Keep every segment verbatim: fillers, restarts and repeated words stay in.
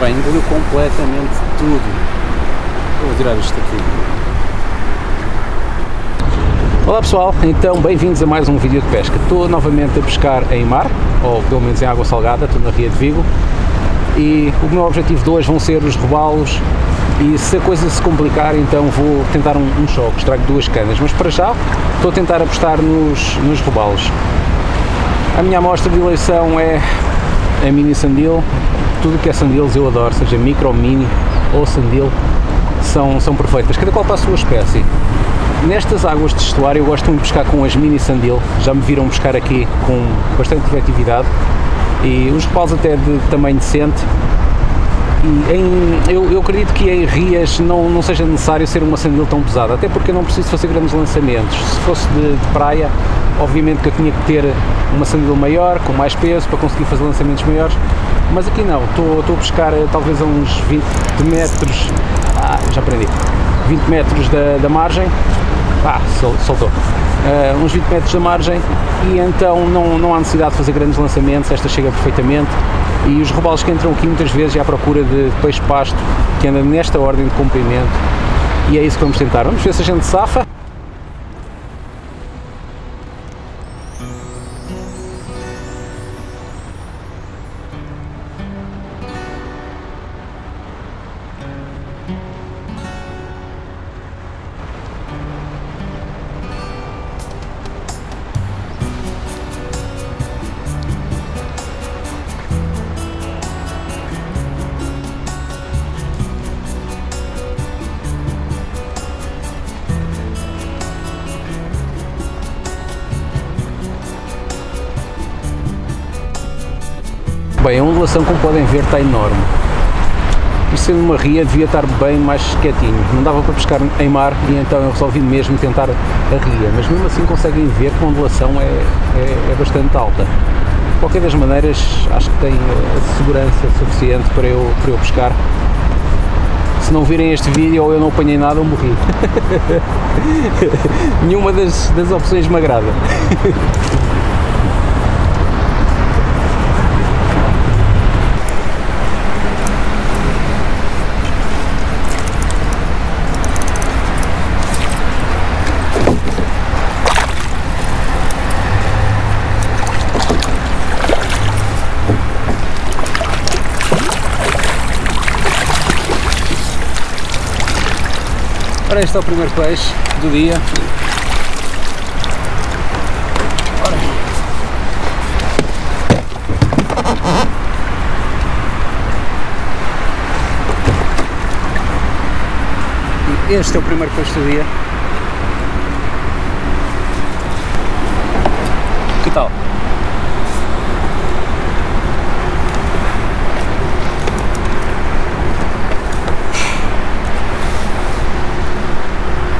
Bem, engoliu completamente tudo. Vou tirar isto aqui. Olá pessoal, então bem-vindos a mais um vídeo de pesca. Estou novamente a pescar em mar, ou pelo menos em água salgada, estou na Ria de Vigo. E o meu objetivo de hoje vão ser os robalos. E se a coisa se complicar, então vou tentar um, um choque, trago duas canas, mas para já estou a tentar apostar nos, nos robalos. A minha amostra de eleição é a Mini Sandeel. Tudo que é sandeels eu adoro, seja micro, mini ou sandeel, são, são perfeitas, cada qual para a sua espécie. Nestas águas de estuário eu gosto muito de pescar com as Mini Sandeel, já me viram pescar aqui com bastante criatividade, e os robalos até de tamanho decente. Em, eu, eu acredito que em rias não, não seja necessário ser uma sandeel tão pesada, até porque eu não preciso fazer grandes lançamentos. Se fosse de, de praia, obviamente que eu tinha que ter uma sandeel maior, com mais peso, para conseguir fazer lançamentos maiores, mas aqui não, estou, estou a pescar talvez a uns vinte metros, ah, já aprendi, vinte metros da, da margem, ah, sol, soltou, uh, uns vinte metros da margem, e então não, não há necessidade de fazer grandes lançamentos, esta chega perfeitamente. E os robalos que entram aqui muitas vezes é à procura de peixe-pasto, que anda nesta ordem de comprimento, e é isso que vamos tentar. Vamos ver se a gente safa. Bem, a ondulação, como podem ver, está enorme. E sendo uma ria, devia estar bem mais quietinho. Não dava para pescar em mar, e então eu resolvi mesmo tentar a ria. Mas mesmo assim conseguem ver que a ondulação é, é, é bastante alta. De qualquer das maneiras, acho que tem a segurança suficiente para eu, para eu pescar. Se não virem este vídeo, ou eu não apanhei nada, ou morri. Nenhuma das, das opções me agrada. Ora, este é o primeiro peixe do dia. Ora. E este é o primeiro peixe do dia. Que tal?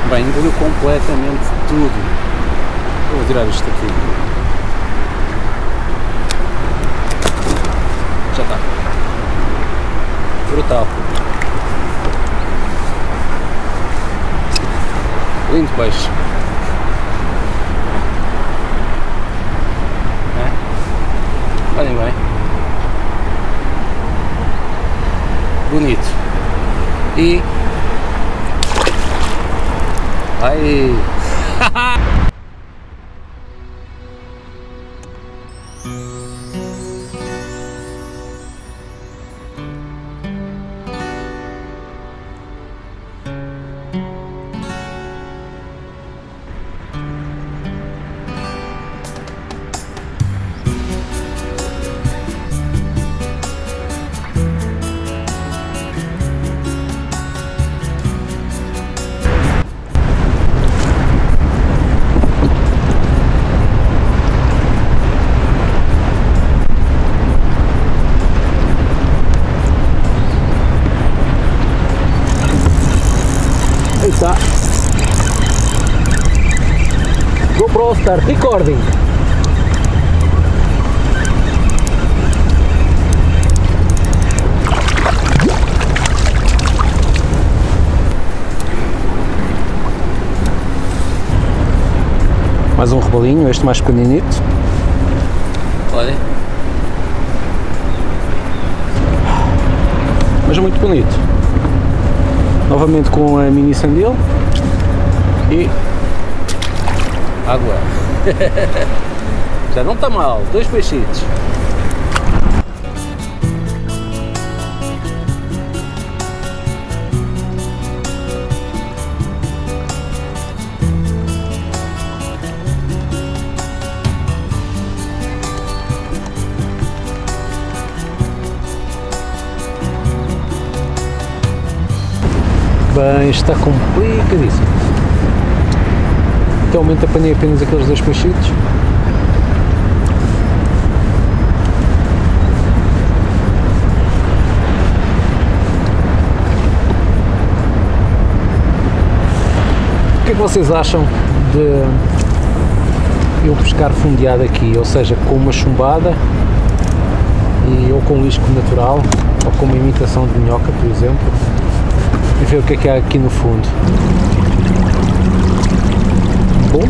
Bem, engoliu completamente tudo. Vou tirar isto aqui. Já está. Brutal. Lindo peixe. É? Olhem bem. Bonito. E... Aí! GoPro start recording. Mais um robalinho, este mais pequeninito. Olha. mas muito bonito. Novamente com a Mini Sandeel e água. Já não está mal, dois peixitos. Bem, está complicadíssimo. Até o momento apanhei apenas aqueles dois peixitos. O que é que vocês acham de eu pescar fundeado aqui, ou seja, com uma chumbada e, ou com isco natural, ou com uma imitação de minhoca, por exemplo? E ver o que é que há aqui no fundo. Bom,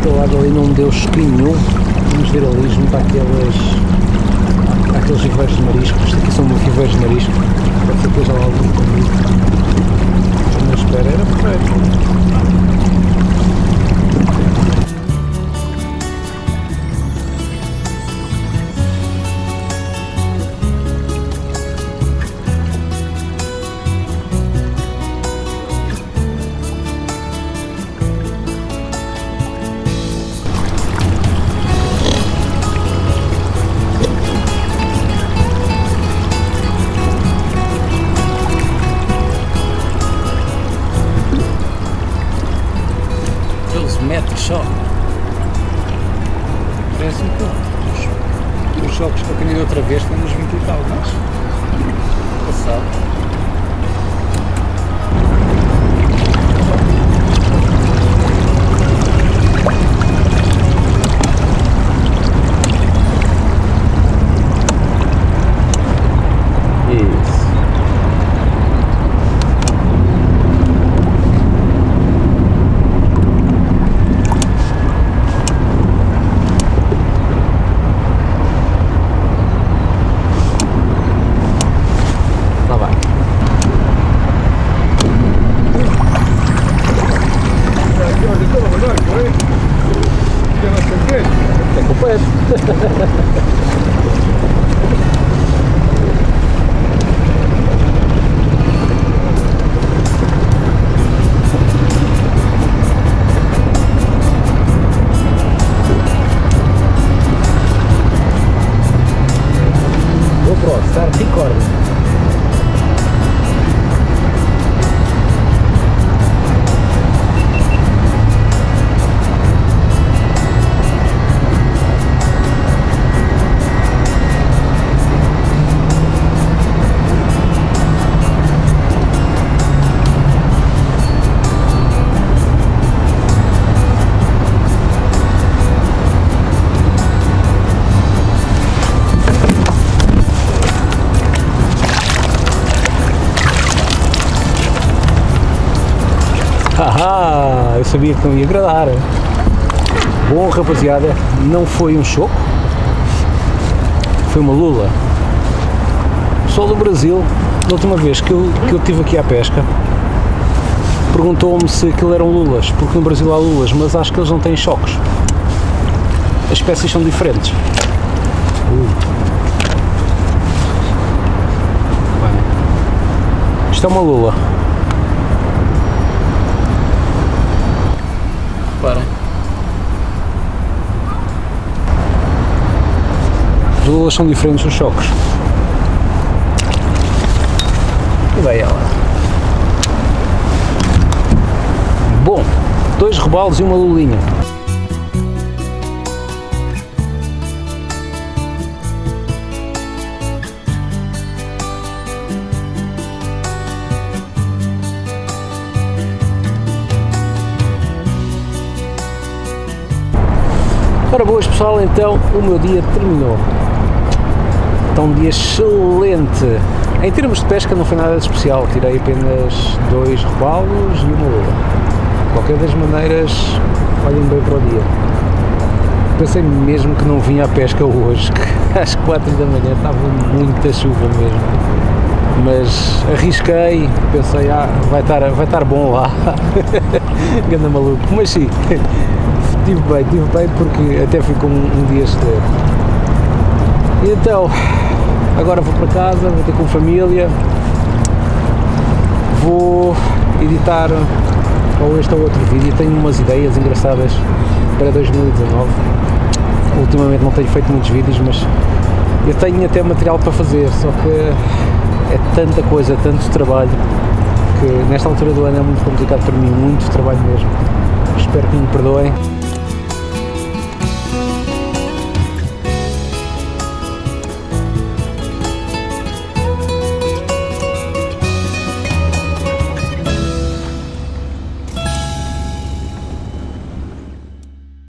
aquele lado ali não me deu chiquinho nenhum. Vamos ver ali junto àqueles, àqueles viveiros de marisco. Isto aqui são viveiros de marisco. Pode ser depois já lá algum comigo. Mas espera, era perfeito. Metros só, parece-me pouco. Os choques que eu apanhei outra vez foi nos vinte e tal, mas passado. Isso. Haha, eu sabia que não ia agradar. Bom, rapaziada, não foi um choco, foi uma lula. O pessoal do Brasil, da última vez que eu, que eu estive aqui à pesca, perguntou-me se aquilo eram lulas, porque no Brasil há lulas, mas acho que eles não têm chocos. As espécies são diferentes. Uh. Bem, isto é uma lula. As lulas são diferentes dos choques. E vai ela. Bom, dois rebalos e uma lulinha. Ora boas pessoal, então o meu dia terminou. Está um dia excelente. Em termos de pesca não foi nada de especial, tirei apenas dois rebalos e uma lula. De qualquer das maneiras, olhem bem para o dia. Pensei mesmo que não vinha à pesca hoje, que às quatro da manhã estava muita chuva mesmo, mas arrisquei, pensei, ah, vai estar, vai estar bom lá, ganda maluco, mas sim, estive bem, estive bem porque até ficou um, um dia esteiro. E então, agora vou para casa, vou ter com a família, vou editar ou este ou outro vídeo, tenho umas ideias engraçadas para dois mil e dezanove, ultimamente não tenho feito muitos vídeos, mas eu tenho até material para fazer, só que é tanta coisa, tanto trabalho, que nesta altura do ano é muito complicado para mim, muito trabalho mesmo, espero que me perdoem.